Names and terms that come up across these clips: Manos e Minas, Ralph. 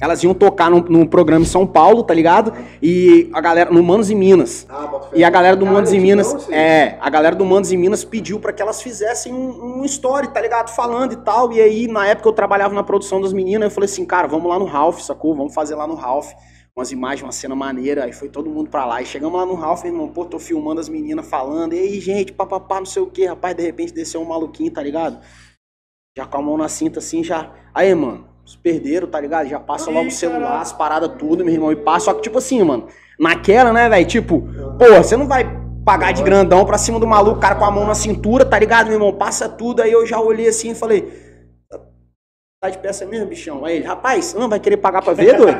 Elas iam tocar num programa em São Paulo, tá ligado? E a galera, no Manos e Minas. Ah, e a galera do Manos e Minas, a galera do Manos e Minas pediu pra que elas fizessem um story, tá ligado? Falando e tal. E aí, na época, eu trabalhava na produção das meninas, eu falei assim, cara, vamos lá no Ralph, sacou? Vamos fazer lá no Ralph. Umas imagens, uma cena maneira, aí foi todo mundo pra lá. E chegamos lá no Ralph, meu irmão, pô, tô filmando as meninas falando. E aí, gente, papapá, não sei o que, rapaz, de repente desceu um maluquinho, tá ligado? Já com a mão na cinta assim, já... Aí, mano, se perderam, tá ligado? Já passa logo o celular, as paradas tudo, meu irmão, e passa. Só que, tipo assim, mano, naquela, né, velho, tipo... Pô, você não vai pagar de grandão pra cima do maluco, cara, com a mão na cintura, tá ligado, meu irmão? Passa tudo, aí eu já olhei assim e falei... Tá de peça mesmo, bichão? Aí ele, rapaz, não vai querer pagar pra ver, doido?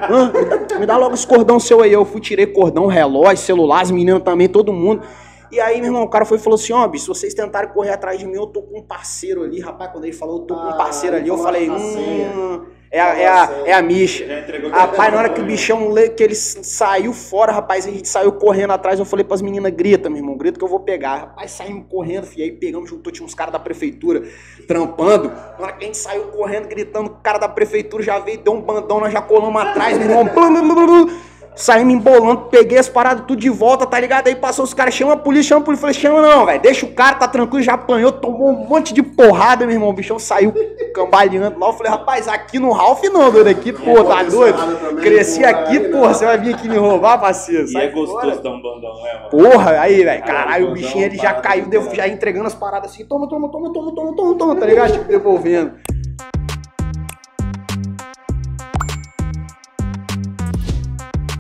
Me dá logo os cordão seu aí. Eu fui, tirei cordão, relógio, celular, as meninas também, todo mundo. E aí, meu irmão, o cara foi e falou assim, ó, bicho, se vocês tentarem correr atrás de mim, eu tô com um parceiro ali. Rapaz, quando ele falou, eu tô com um parceiro ali, eu falei, é a Misha. Rapaz, na hora que o bichão, que ele saiu fora, rapaz, a gente saiu correndo atrás, eu falei pras meninas, grita, meu irmão, grita que eu vou pegar. Rapaz, saímos correndo, filho, aí pegamos, juntou, tinha uns caras da prefeitura trampando. Na hora que a gente saiu correndo, gritando, o cara da prefeitura já veio, deu um bandão, nós já colamos atrás, meu irmão, saímos embolando, peguei as paradas tudo de volta, tá ligado? Aí passou os caras, chama a polícia, falei, chama não, velho, deixa o cara, tá tranquilo, já apanhou, tomou um monte de porrada, meu irmão, o bichão saiu cambaleando lá, eu falei, rapaz, aqui no Ralph não, doido, aqui, pô, tá doido? Também, cresci porra, aqui, aí, porra, né? Você vai vir aqui me roubar, parceiro, sai fora. E é gostoso dar um bandão, né, mano? Porra, aí, velho, caralho, o bichinho, ele já caiu, já entregando as paradas assim, toma, tá ligado? Tipo, devolvendo.